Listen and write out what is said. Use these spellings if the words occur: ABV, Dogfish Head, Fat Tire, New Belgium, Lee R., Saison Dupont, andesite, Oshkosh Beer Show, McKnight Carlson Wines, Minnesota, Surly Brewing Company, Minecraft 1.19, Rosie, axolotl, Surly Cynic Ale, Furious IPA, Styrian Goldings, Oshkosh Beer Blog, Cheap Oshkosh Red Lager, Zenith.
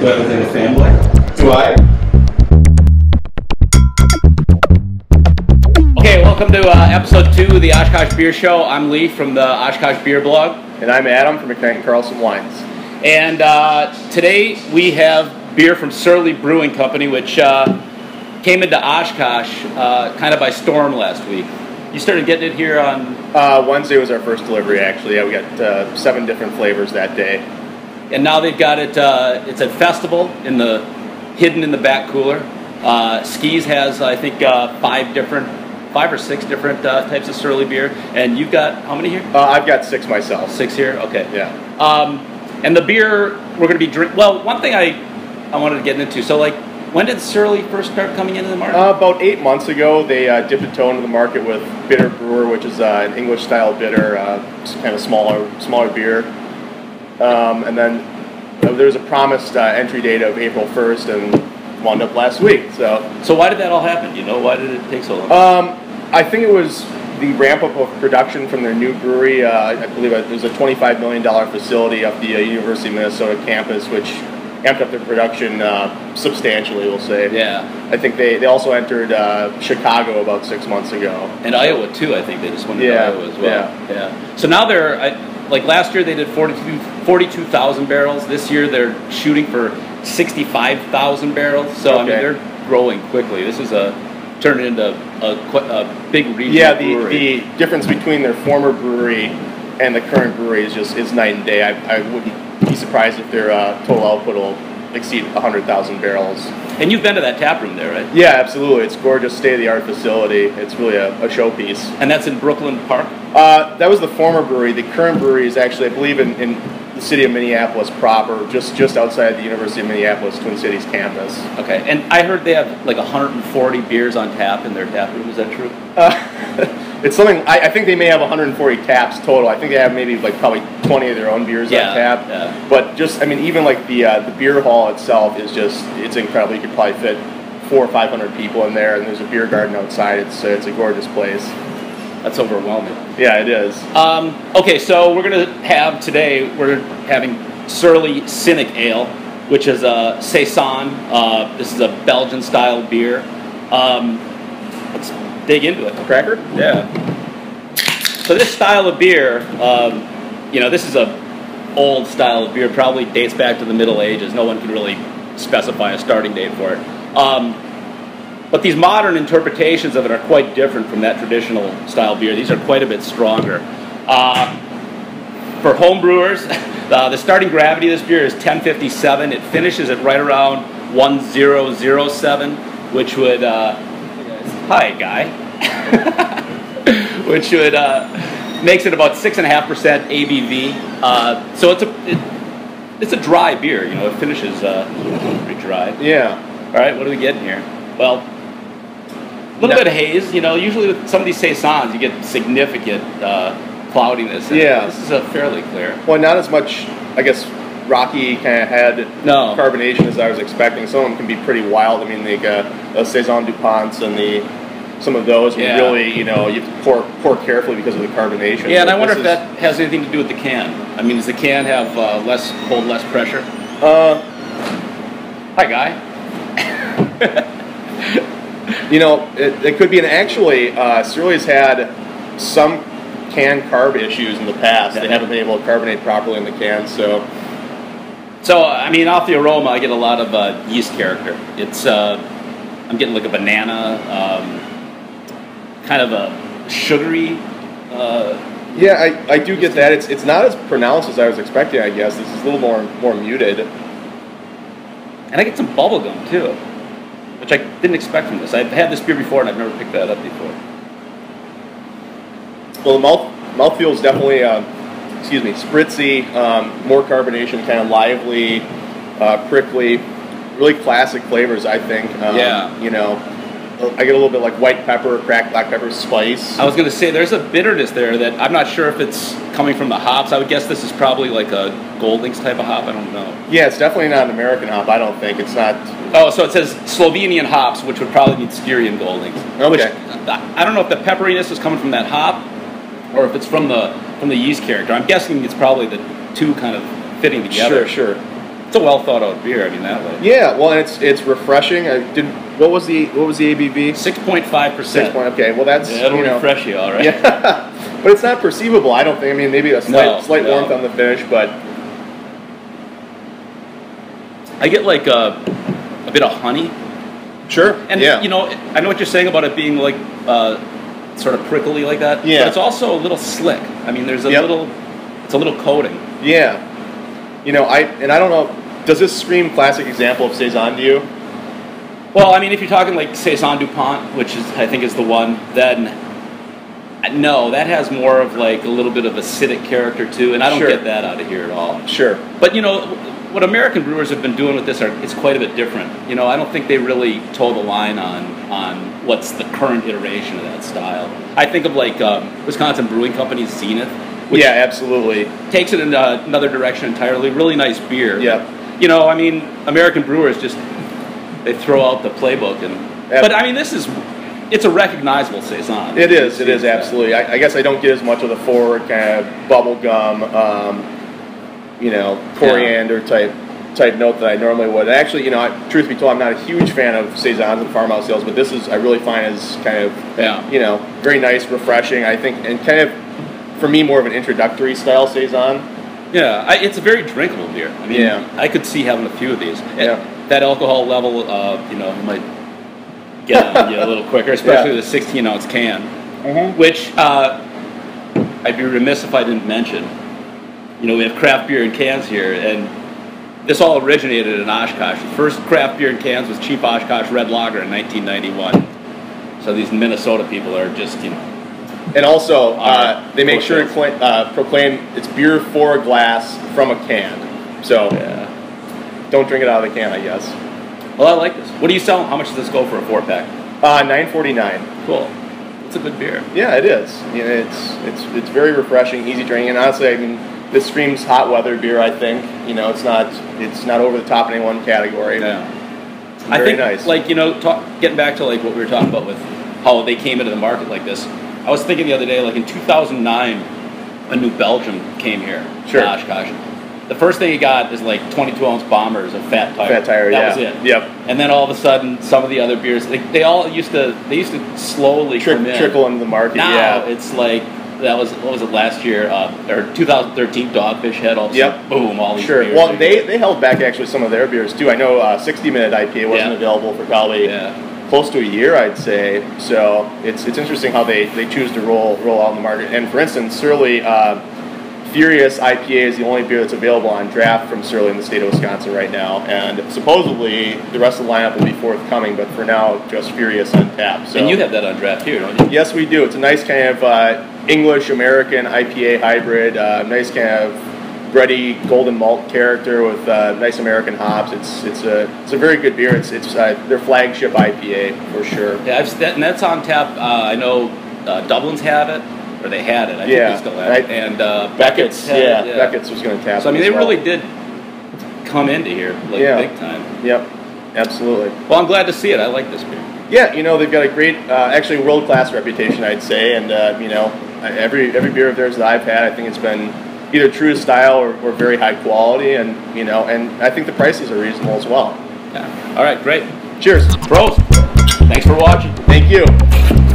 better than a family. Do I? Okay, welcome to episode 2 of the Oshkosh Beer Show. I'm Lee from the Oshkosh Beer Blog. And I'm Adam from McKnight Carlson Wines. And today we have beer from Surly Brewing Company, which came into Oshkosh kind of by storm last week. You started getting it here on... Wednesday was our first delivery, actually. Yeah, we got 7 different flavors that day. And now they've got it, it's at Festival, hidden in the back cooler. Skis has, I think, 5 or 6 different types of Surly beer. And you've got, how many here? I've got 6 myself. 6 here? Okay. Yeah. And the beer we're going to be drinking... Well, one thing I wanted to get into, so like, when did Surly first start coming into the market? About 8 months ago, they dipped a toe into the market with Bitter Brewer, which is an English-style bitter, kind of smaller beer. And then there was a promised entry date of April 1st and wound up last week. So why did that all happen? You know, why did it take so long? I think it was the ramp-up of production from their new brewery. I believe it was a $25 million facility up the University of Minnesota campus, which amped up their production substantially, we'll say. Yeah. I think they also entered Chicago about 6 months ago. And Iowa, too, I think. They just went to Iowa as well. Yeah. Yeah. So now they're, like last year they did 42,000 barrels. This year they're shooting for 65,000 barrels. So, okay. I mean, they're growing quickly. This is turned into a big regional brewery. The difference between their former brewery and the current brewery is night and day. I wouldn't be surprised if their total output will exceed 100,000 barrels. And you've been to that tap room there, right? Yeah, absolutely. It's gorgeous, state-of-the-art facility. It's really a showpiece. And that's in Brooklyn Park? That was the former brewery. The current brewery is actually, I believe, in the city of Minneapolis proper, just outside the University of Minneapolis Twin Cities campus. Okay, and I heard they have like 140 beers on tap in their tap room. Is that true? It's something, I think they may have 140 taps total. I think they have maybe like probably 20 of their own beers on tap. Yeah. But just, I mean, even like the beer hall itself is just, it's incredible. You could probably fit 400 or 500 people in there, and there's a beer garden outside. It's a gorgeous place. That's overwhelming. Yeah, it is. Okay, so we're having Surly Cynic Ale, which is a Saison. This is a Belgian-style beer. Let's dig into it. A cracker? Yeah. So this style of beer, you know, this is a old style of beer, probably dates back to the Middle Ages. No one could really specify a starting date for it. But these modern interpretations of it are quite different from that traditional style beer. These are quite a bit stronger. For home brewers, the starting gravity of this beer is 1057. It finishes at right around 1007, which would... hi, guy. Which would... makes it about 6.5% ABV. So it's a dry beer, you know. It finishes pretty dry. Yeah. All right, what do we get in here? Well, a little bit of haze, you know. Usually with some of these Saisons, you get significant cloudiness. Yeah. This is a fairly clear. Well, not as much, I guess, rocky kind of head carbonation as I was expecting. Some of them can be pretty wild. I mean, like the Saison Duponts and some of those. Yeah. Really, you know, you have to pour carefully because of the carbonation. Yeah, and I wonder if that has anything to do with the can. I mean, does the can have less pressure? Hi, guy. You know, it could be, and actually, Surly's had some can carb issues in the past. They haven't been able to carbonate properly in the can, so... So, I mean, off the aroma, I get a lot of yeast character. It's, I'm getting like a banana, kind of a sugary... yeah, I do get that. It's not as pronounced as I was expecting, I guess. This is a little more muted. And I get some bubble gum, too, which I didn't expect from this. I've had this beer before, and I've never picked that up before. Well, the mouthfeel is definitely, spritzy, more carbonation, kind of lively, prickly, really classic flavors, I think. Yeah. You know, I get a little bit like white pepper, cracked black pepper, spice. I was going to say, there's a bitterness there that I'm not sure if it's coming from the hops. I would guess this is probably like a Goldings type of hop. I don't know. Yeah, it's definitely not an American hop, I don't think. It's not... Oh, so it says Slovenian hops, which would probably mean Styrian Goldings. Okay. Which, I don't know if the pepperiness is coming from that hop or if it's from the yeast character. I'm guessing it's probably the two kind of fitting together. Sure, sure. It's a well thought out beer. I mean that way. Yeah, well, and it's refreshing. I didn't. What was the ABV? 6.5%. Okay, well that's that'll refresh you, all right. Yeah, but it's not perceivable. I don't think. I mean, maybe a slight warmth on the finish, but I get like a bit of honey. Sure. And I know what you're saying about it being like sort of prickly like that. Yeah. But it's also a little slick. I mean, there's a little. It's a little coating. Yeah. You know, I don't know, does this scream classic example of Saison to you? Well, I mean, if you're talking like Saison Dupont, which is, I think is the one, then no, that has more of like a little bit of acidic character too, and I don't get that out of here at all. Sure. But, you know, what American brewers have been doing with this is quite a bit different. You know, I don't think they really toe the line on what's the current iteration of that style. I think of like Wisconsin Brewing Company's Zenith. Which absolutely takes it in another direction entirely. Really nice beer. Yeah, you know, I mean, American brewers just they throw out the playbook, but I mean, it's a recognizable saison. It is absolutely. I guess I don't get as much of the forward kind of bubblegum, coriander type note that I normally would. Actually, you know, truth be told, I'm not a huge fan of saisons and farmhouse sales, but this is I really find is kind of very nice, refreshing. I think and kind of. For me, more of an introductory style saison. Yeah, it's a very drinkable beer. I mean, I could see having a few of these. That alcohol level, might get on you a little quicker, especially the 16-ounce can, which I'd be remiss if I didn't mention. You know, we have craft beer in cans here, and this all originated in Oshkosh. The first craft beer in cans was Cheap Oshkosh Red Lager in 1991. So these Minnesota people are just, And also, they make sure to proclaim it's beer for a glass from a can. So, don't drink it out of the can, I guess. Well, I like this. What do you sell? How much does this go for a 4-pack? $9.49. Cool. It's a good beer. Yeah, it is. You know, it's very refreshing, easy drinking. And honestly, I mean, this screams hot weather beer. I think it's not over the top in any one category. Yeah. I think nice. Like getting back to like what we were talking about with how they came into the market like this. I was thinking the other day, like in 2009, a New Belgium came here to Oshkosh. The first thing he got is like 22-ounce bombers of Fat Tire. Fat Tire, that was it. Yep. And then all of a sudden, some of the other beers, they all used to slowly trickle into the market. Now it's like what was it last year or 2013? Dogfish Head. All of a sudden, boom! All these beers. Well, they held back actually some of their beers too. I know 60-minute IPA wasn't available for probably. Yeah. Close to a year, I'd say. So it's interesting how they choose to roll out in the market. And for instance, Surly Furious IPA is the only beer that's available on draft from Surly in the state of Wisconsin right now. And supposedly the rest of the lineup will be forthcoming, but for now, just Furious on tap. So, and you have that on draft here, don't you? Yes, we do. It's a nice kind of English-American IPA hybrid. Nice kind of bready golden malt character with nice American hops. It's a very good beer. It's their flagship IPA for sure. Yeah, and that's on tap. I know Dublin's have it, or they had it. I think they still have it. And Beckett's Beckett's was going to tap. So I mean, they really did come into here like big time. Yep, absolutely. Well, I'm glad to see it. I like this beer. Yeah, you know they've got a great, actually world-class reputation, I'd say. And every beer of theirs that I've had, I think it's been either true to style or very high quality, and I think the prices are reasonable as well. Yeah. All right, great. Cheers. Pros, thanks for watching. Thank you.